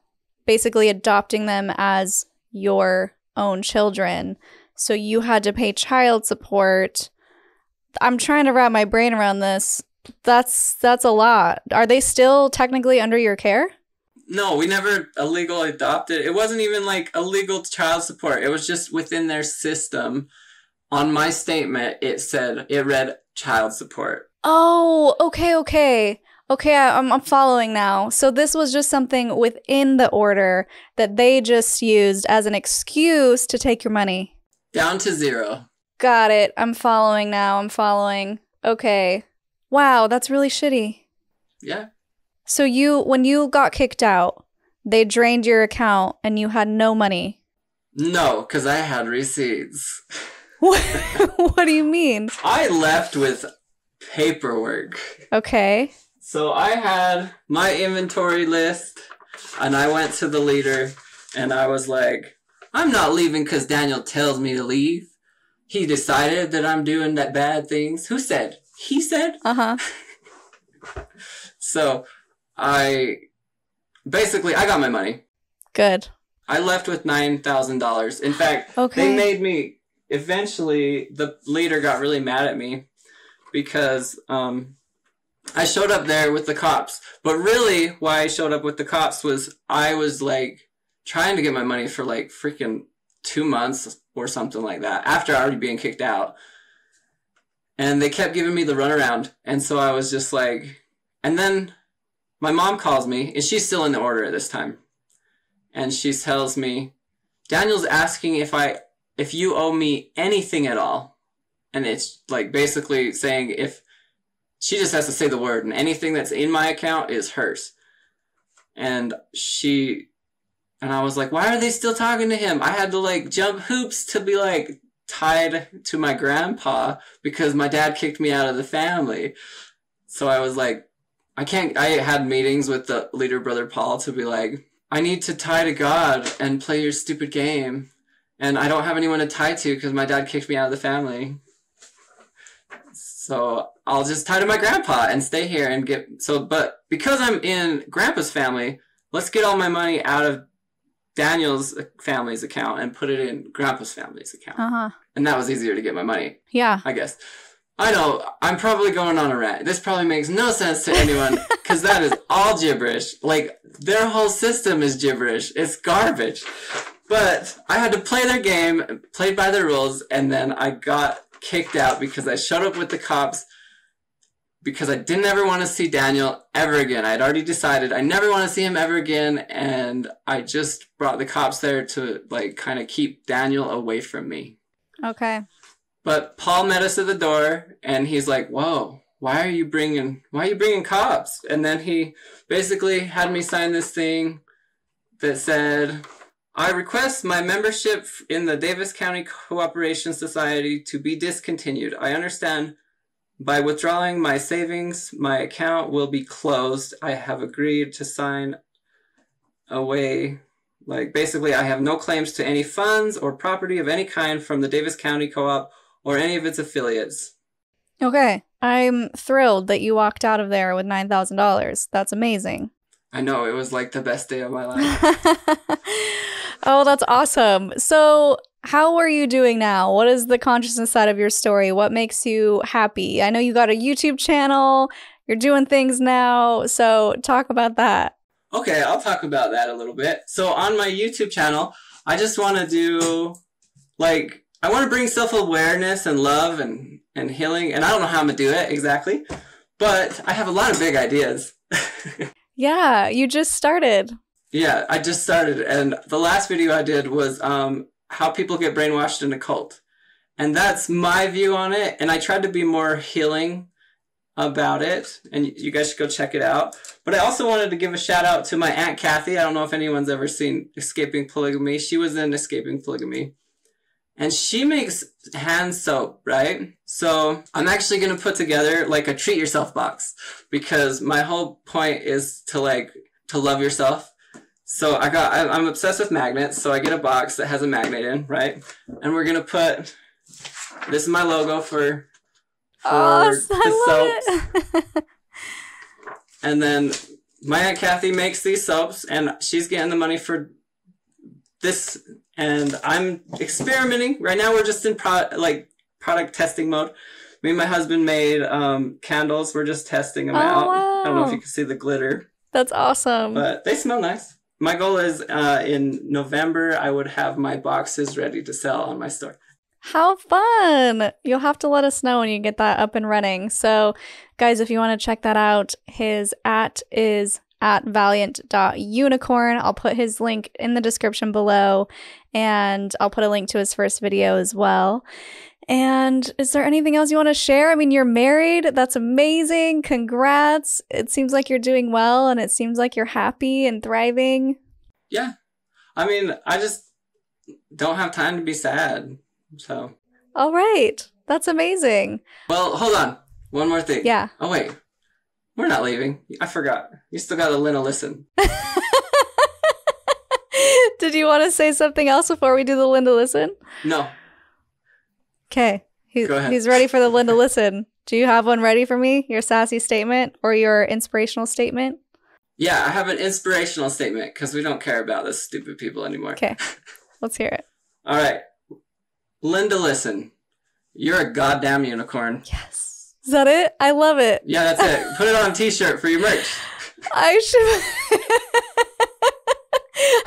basically adopting them as your own children. So you had to pay child support. I'm trying to wrap my brain around this. That's a lot. Are they still technically under your care? No, we never illegal adopted. It wasn't even like illegal child support. It was just within their system. On my statement, it read child support. Oh, okay. I'm following now. So this was just something within the order that they just used as an excuse to take your money. Down to zero. Got it. I'm following now. Okay. Wow, that's really shitty. Yeah. So when you got kicked out, they drained your account and you had no money? No, because I had receipts. What do you mean? I left with paperwork. Okay. So I had my inventory list, and I went to the leader, And I was like, I'm not leaving because Daniel tells me to leave. He decided that I'm doing that bad things. Who said? He said? Uh-huh. So I got my money. Good. I left with $9,000. In fact, okay. They made me, eventually the leader got really mad at me because I showed up there with the cops. But really why I showed up with the cops was I was like trying to get my money for like freaking 2 months or something like that after already being kicked out. And they kept giving me the runaround. And so I was just like, and then my mom calls me, and she's still in the order at this time. And she tells me, Daniel's asking if you owe me anything at all. And it's like basically saying if she just has to say the word and anything that's in my account is hers. And I was like, why are they still talking to him? I had to like jump hoops to be like tied to my grandpa because my dad kicked me out of the family. So I was like, I had meetings with the leader brother Paul to be like, I need to tie to God and play your stupid game. And I don't have anyone to tie to because my dad kicked me out of the family. So I'll just tie to my grandpa and stay here and but because I'm in grandpa's family, let's get all my money out of Daniel's family's account and put it in grandpa's family's account. Uh-huh. And that was easier to get my money. Yeah. I guess. I know, I'm probably going on a rant. This probably makes no sense to anyone because that is all gibberish. Like, their whole system is gibberish. It's garbage. But I had to play their game, played by their rules, and then I got kicked out because I showed up with the cops because I didn't ever want to see Daniel ever again. I had already decided I never want to see him ever again, and I just brought the cops there to, like, kind of keep Daniel away from me. Okay. But Paul met us at the door, and he's like, whoa, why are you bringing cops? And then he basically had me sign this thing that said, I request my membership in the Davis County Cooperation Society to be discontinued. I understand by withdrawing my savings, my account will be closed. I have agreed to sign away. Like, basically, I have no claims to any funds or property of any kind from the Davis County Co-op or any of its affiliates. Okay. I'm thrilled that you walked out of there with $9,000. That's amazing. I know. It was like the best day of my life. Oh, that's awesome. So how are you doing now? What is the consciousness side of your story? What makes you happy? I know you got a YouTube channel. You're doing things now. So talk about that. Okay, I'll talk about that a little bit. So on my YouTube channel, I just want to do, like, I want to bring self-awareness and love and healing, and I don't know how I'm going to do it exactly, but I have a lot of big ideas. Yeah, you just started. Yeah, I just started, and the last video I did was how people get brainwashed in a cult, and that's my view on it, and I tried to be more healing about it, and you guys should go check it out. But I also wanted to give a shout out to my Aunt Kathy. I don't know if anyone's ever seen Escaping Polygamy. She was in Escaping Polygamy. And she makes hand soap, right? So I'm actually going to put together like a treat yourself box because my whole point is to love yourself. So I'm obsessed with magnets. So I get a box that has a magnet in, right? And we're going to put, this is my logo for the soaps. And then my Aunt Kathy makes these soaps, and she's getting the money for this, and I'm experimenting. Right now we're just in product testing mode. Me and my husband made candles. We're just testing them out. Wow. I don't know if you can see the glitter. That's awesome. But they smell nice. My goal is in November I would have my boxes ready to sell on my store. How fun! You'll have to let us know when you get that up and running. So, guys, if you want to check that out, his at is at Valiant.Unicorn. I'll put his link in the description below, and I'll put a link to his first video as well. And is there anything else you want to share? I mean, you're married. That's amazing. Congrats. It seems like you're doing well, and it seems like you're happy and thriving. Yeah. I mean, I just don't have time to be sad. So. All right. That's amazing. Well, hold on. One more thing. Yeah. Oh, wait. We're not leaving. I forgot. You still got to listen. Did you want to say something else before we do the Linda Listen? No. Okay. He's ready for the Linda Listen. Do you have one ready for me? Your sassy statement or your inspirational statement? Yeah, I have an inspirational statement because we don't care about this stupid people anymore. Okay. Let's hear it. All right. Linda, listen. You're a goddamn unicorn. Yes. Is that it? I love it. Yeah, that's it. Put it on a t-shirt for your merch. I should.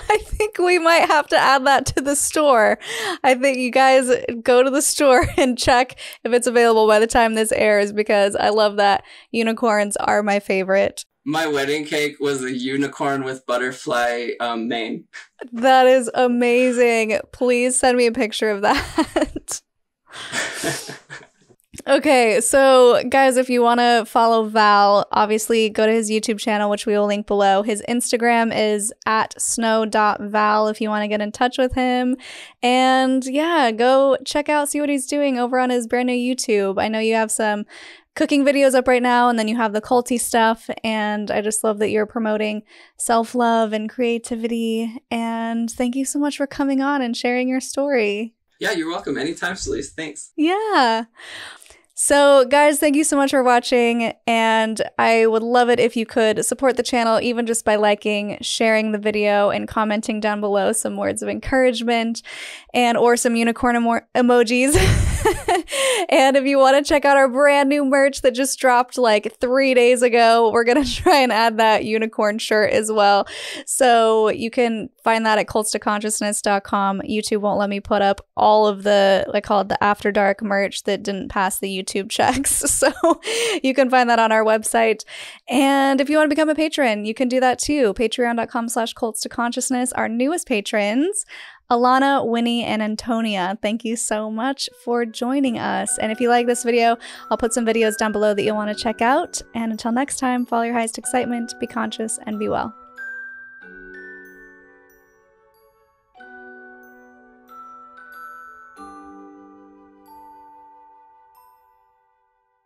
I think we might have to add that to the store. I think you guys go to the store and check if it's available by the time this airs, because I love that. Unicorns are my favorite. My wedding cake was a unicorn with butterfly mane. That is amazing. Please send me a picture of that. Okay, so guys, if you want to follow Val, obviously go to his YouTube channel, which we will link below. His Instagram is @snow.val if you want to get in touch with him. And yeah, go check out, see what he's doing over on his brand new YouTube. I know you have some cooking videos up right now, and then you have the culty stuff. And I just love that you're promoting self-love and creativity. And thank you so much for coming on and sharing your story. Yeah, you're welcome. Anytime, Shelise. Thanks. Yeah. So guys, thank you so much for watching, and I would love it if you could support the channel even just by liking, sharing the video, and commenting down below some words of encouragement and or some unicorn emojis. And if you want to check out our brand new merch that just dropped like 3 days ago, we're going to try and add that unicorn shirt as well. So you can find that at cultstoconsciousness.com. YouTube won't let me put up all of the, I call it the After Dark merch that didn't pass the YouTube checks. So you can find that on our website. And if you want to become a patron, you can do that too. Patreon.com/cultstoconsciousness. Our newest patrons, Alana, Winnie, and Antonia, thank you so much for joining us. And if you like this video, I'll put some videos down below that you'll want to check out. And until next time, follow your highest excitement, be conscious, and be well.